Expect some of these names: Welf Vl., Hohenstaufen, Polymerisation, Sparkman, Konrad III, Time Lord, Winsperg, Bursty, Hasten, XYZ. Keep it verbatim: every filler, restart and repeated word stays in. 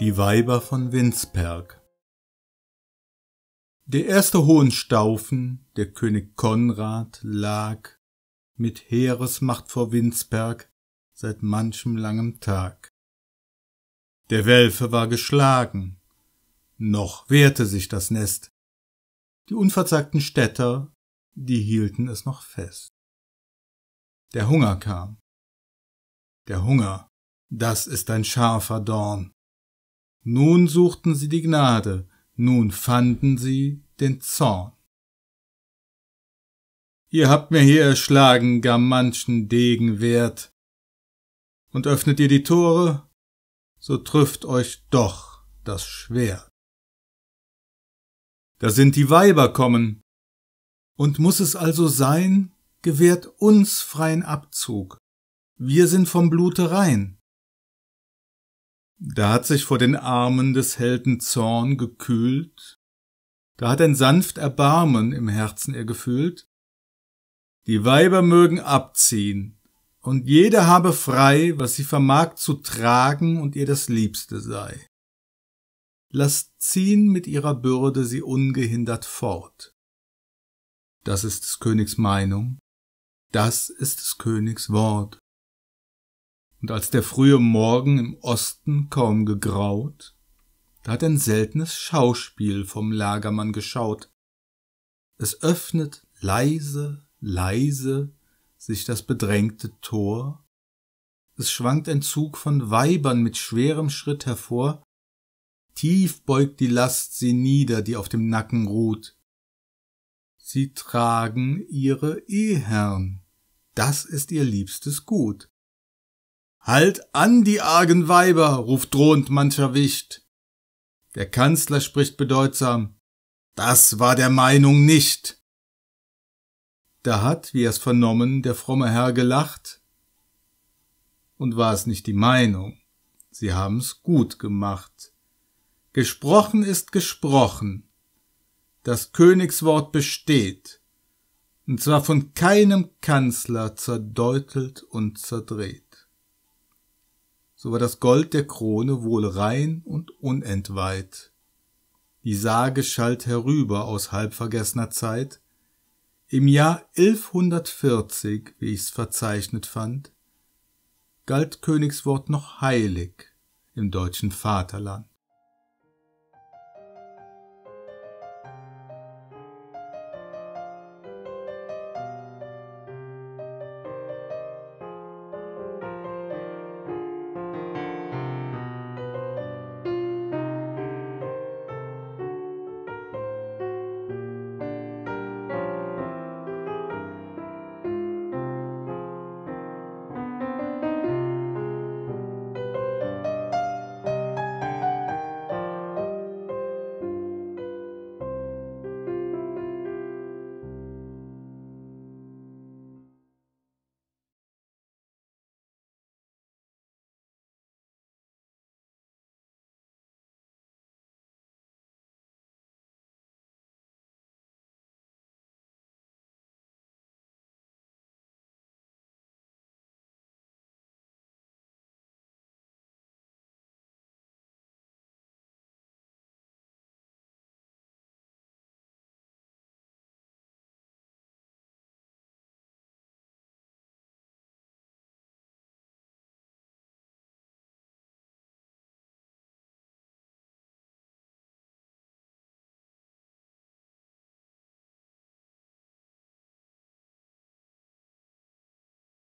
Die Weiber von Winsperg. Der erste Hohenstaufen, der König Konrad, lag mit Heeresmacht vor Winsperg seit manchem langem Tag. Der Welfe war geschlagen, noch wehrte sich das Nest. Die unverzagten Städter, die hielten es noch fest. Der Hunger kam. Der Hunger, das ist ein scharfer Dorn. Nun suchten sie die Gnade, nun fanden sie den Zorn. Ihr habt mir hier erschlagen gar manchen Degen wert, und öffnet ihr die Tore, so trifft euch doch das Schwert. Da sind die Weiber kommen, und muß es also sein, gewährt uns freien Abzug, wir sind vom Blute rein. Da hat sich vor den Armen des Helden Zorn gekühlt, da hat ein sanft Erbarmen im Herzen er gefühlt. Die Weiber mögen abziehen, und jede habe frei, was sie vermag zu tragen und ihr das Liebste sei. Lasst ziehen mit ihrer Bürde sie ungehindert fort. Das ist des Königs Meinung, das ist des Königs Wort. Und als der frühe Morgen im Osten kaum gegraut, da hat ein seltenes Schauspiel vom Lagermann geschaut. Es öffnet leise, leise sich das bedrängte Tor, es schwankt ein Zug von Weibern mit schwerem Schritt hervor, tief beugt die Last sie nieder, die auf dem Nacken ruht. Sie tragen ihre Eheherrn, das ist ihr liebstes Gut. »Halt an, die argen Weiber«, ruft drohend mancher Wicht. Der Kanzler spricht bedeutsam, »Das war der Meinung nicht.« Da hat, wie er's vernommen, der fromme Herr gelacht. Und war es nicht die Meinung, sie haben's gut gemacht. Gesprochen ist gesprochen, das Königswort besteht, und zwar von keinem Kanzler zerdeutelt und zerdreht. So war das Gold der Krone wohl rein und unentweiht. Die Sage schallt herüber aus halbvergessener Zeit. Im Jahr elfhundertvierzig, wie ich's verzeichnet fand, galt Königswort noch heilig im deutschen Vaterland.